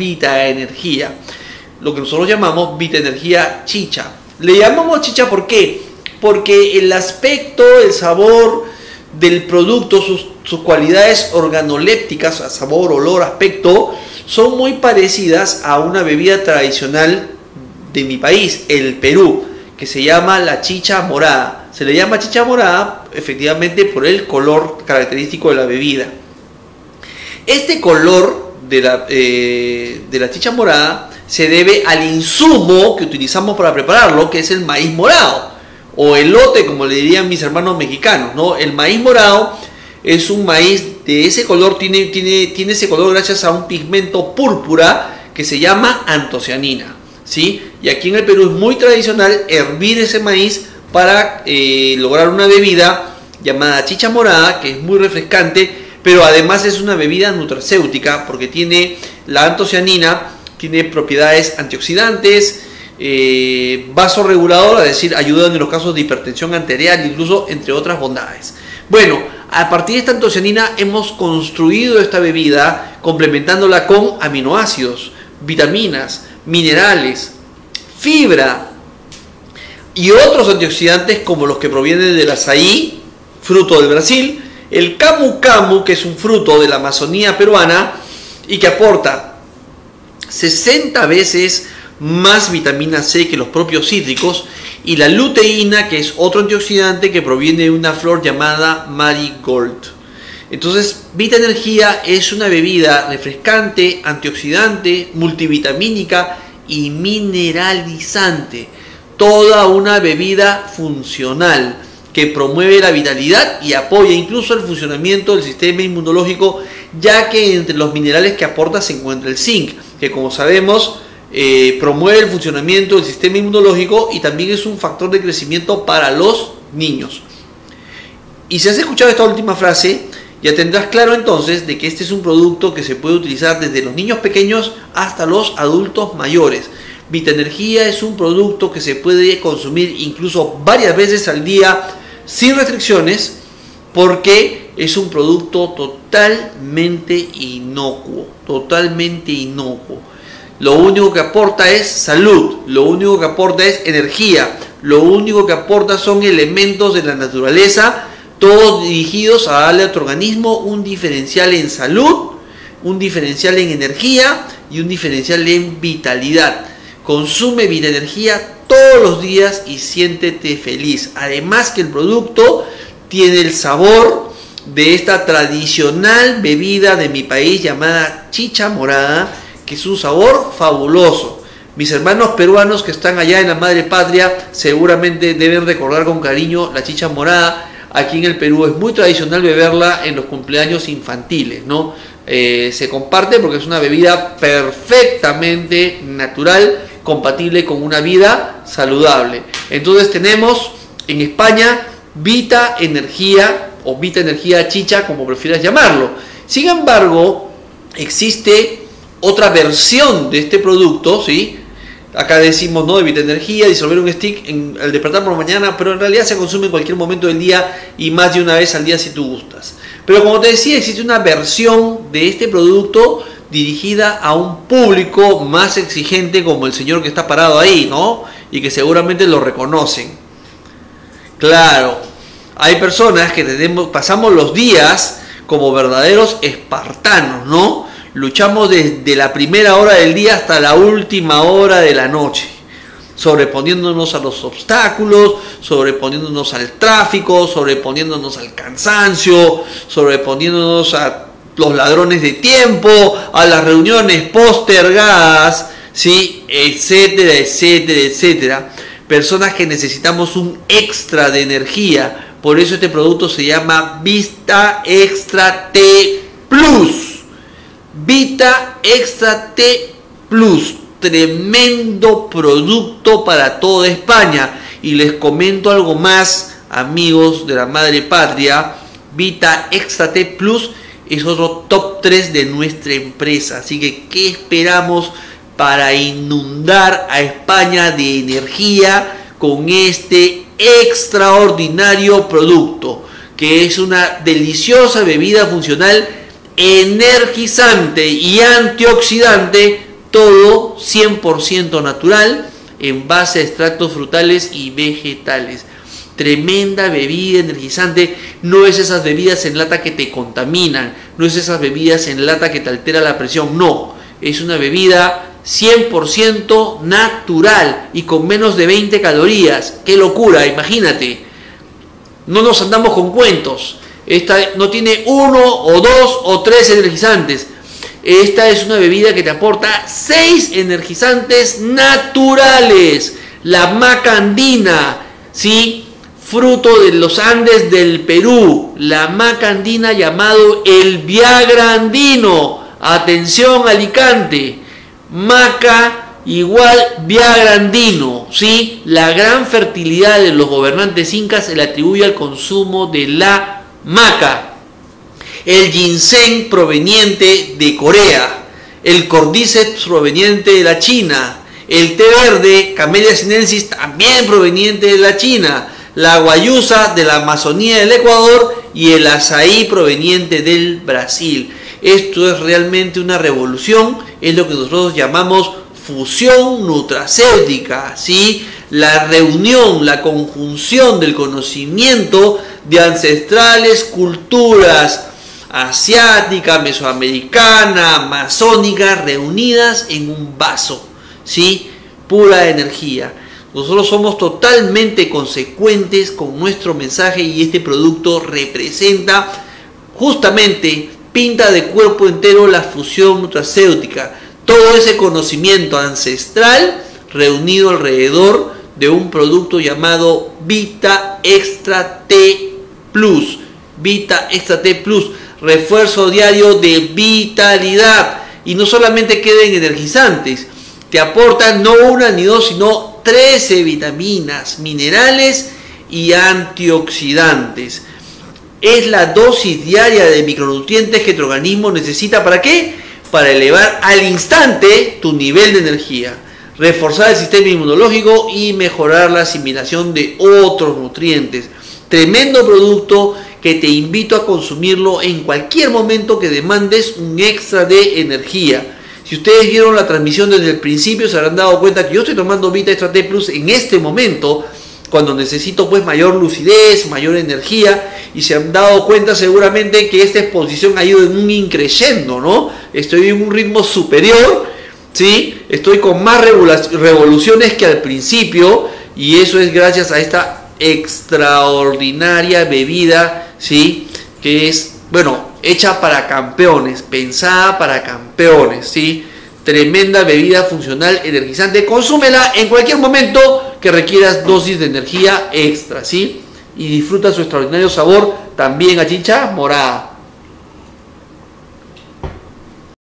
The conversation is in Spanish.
VitaEnergía, lo que nosotros llamamos VitaEnergía chicha. Le llamamos chicha ¿por qué? Porque el aspecto, el sabor del producto, sus cualidades organolépticas, sabor, olor, aspecto, son muy parecidas a una bebida tradicional de mi país, el Perú, que se llama la chicha morada. Se le llama chicha morada efectivamente por el color característico de la bebida. Este color de la chicha morada se debe al insumo que utilizamos para prepararlo, que es el maíz morado o elote, como le dirían mis hermanos mexicanos, ¿no? El maíz morado es un maíz de ese color, tiene ese color gracias a un pigmento púrpura que se llama antocianina, ¿sí? Y aquí en el Perú es muy tradicional hervir ese maíz para lograr una bebida llamada chicha morada, que es muy refrescante, pero además es una bebida nutracéutica porque tiene la antocianina, tiene propiedades antioxidantes, vasoreguladora, es decir, ayuda en los casos de hipertensión arterial, incluso entre otras bondades. Bueno, a partir de esta antocianina hemos construido esta bebida complementándola con aminoácidos, vitaminas, minerales, fibra y otros antioxidantes como los que provienen del azaí, fruto del Brasil, el camu camu, que es un fruto de la Amazonía peruana y que aporta 60 veces más vitamina C que los propios cítricos, y la luteína, que es otro antioxidante que proviene de una flor llamada marigold. Entonces, VitaEnergía es una bebida refrescante, antioxidante, multivitamínica y mineralizante. Toda una bebida funcional que promueve la vitalidad y apoya incluso el funcionamiento del sistema inmunológico, ya que entre los minerales que aporta se encuentra el zinc, que como sabemos promueve el funcionamiento del sistema inmunológico y también es un factor de crecimiento para los niños. Y si has escuchado esta última frase, ya tendrás claro entonces de que este es un producto que se puede utilizar desde los niños pequeños hasta los adultos mayores. VitaEnergía es un producto que se puede consumir incluso varias veces al día sin restricciones, porque es un producto totalmente inocuo, totalmente inocuo. Lo único que aporta es salud, lo único que aporta es energía, lo único que aporta son elementos de la naturaleza, todos dirigidos a darle a tu organismo un diferencial en salud, un diferencial en energía y un diferencial en vitalidad. Consume VitaEnergía todos los días y siéntete feliz. Además que el producto tiene el sabor de esta tradicional bebida de mi país llamada chicha morada, que es un sabor fabuloso. Mis hermanos peruanos que están allá en la madre patria seguramente deben recordar con cariño la chicha morada. Aquí en el Perú es muy tradicional beberla en los cumpleaños infantiles, ¿no? Se comparte porque es una bebida perfectamente natural, compatible con una vida saludable. Entonces tenemos en España VitaEnergía o VitaEnergía chicha, como prefieras llamarlo. Sin embargo, existe otra versión de este producto, ¿sí? Acá decimos, ¿no?, de VitaEnergía, disolver un stick al despertar por la mañana, pero en realidad se consume en cualquier momento del día y más de una vez al día si tú gustas. Pero como te decía, existe una versión de este producto dirigida a un público más exigente como el señor que está parado ahí, ¿no? Y que seguramente lo reconocen. Claro, hay personas que pasamos los días como verdaderos espartanos, ¿no? Luchamos desde la primera hora del día hasta la última hora de la noche, sobreponiéndonos a los obstáculos, sobreponiéndonos al tráfico, sobreponiéndonos al cansancio, sobreponiéndonos a los ladrones de tiempo, a las reuniones postergadas, ¿sí?, etcétera, etcétera, etcétera. Personas que necesitamos un extra de energía. Por eso este producto se llama Vita Xtra T+. Vita Xtra T+, tremendo producto para toda España. Y les comento algo más, amigos de la madre patria: Vita Xtra T+ es otro top 3 de nuestra empresa. Así que, ¿qué esperamos para inundar a España de energía con este extraordinario producto? Que es una deliciosa bebida funcional, energizante y antioxidante todo 100% natural en base a extractos frutales y vegetales. Tremenda bebida energizante. No es esas bebidas en lata que te contaminan, no es esas bebidas en lata que te altera la presión, no, es una bebida 100% natural y con menos de 20 calorías. ¡Qué locura! Imagínate, no nos andamos con cuentos. Esta no tiene 1 o 2 o 3 energizantes. Esta es una bebida que te aporta 6 energizantes naturales. La maca andina, ¿sí? Fruto de los Andes del Perú. La maca andina, llamado el Viagra andino. Atención, Alicante. Maca igual Viagra andino, ¿sí? La gran fertilidad de los gobernantes incas se le atribuye al consumo de la maca. El ginseng proveniente de Corea, el cordyceps proveniente de la China, el té verde, camellia sinensis, también proveniente de la China, la guayusa de la Amazonía del Ecuador y el azaí proveniente del Brasil. Esto es realmente una revolución, es lo que nosotros llamamos fusión nutracéutica, ¿sí? La reunión, la conjunción del conocimiento de ancestrales culturas asiática, mesoamericana, amazónica, reunidas en un vaso, ¿sí? Pura energía. Nosotros somos totalmente consecuentes con nuestro mensaje y este producto representa justamente, pinta de cuerpo entero, la fusión nutracéutica, todo ese conocimiento ancestral reunido alrededor de un producto llamado Vita Xtra T+. Vita Xtra T+, refuerzo diario de vitalidad. Y no solamente queden energizantes, te aportan no 1 ni 2, sino 13 vitaminas, minerales y antioxidantes. Es la dosis diaria de micronutrientes que tu organismo necesita. ¿Para qué? Para elevar al instante tu nivel de energía, reforzar el sistema inmunológico y mejorar la asimilación de otros nutrientes. Tremendo producto que te invito a consumirlo en cualquier momento que demandes un extra de energía. Si ustedes vieron la transmisión desde el principio, se habrán dado cuenta que yo estoy tomando Vita Xtra T+ en este momento, cuando necesito pues mayor lucidez, mayor energía, y se han dado cuenta seguramente que esta exposición ha ido en un increyendo, ¿no? Estoy en un ritmo superior, ¿sí? Estoy con más revoluciones que al principio, y eso es gracias a esta extraordinaria bebida, ¿sí? Que es, bueno, hecha para campeones, pensada para campeones, ¿sí? Tremenda bebida funcional energizante. Consúmela en cualquier momento que requieras dosis de energía extra, ¿sí? Y disfruta su extraordinario sabor también a chicha morada.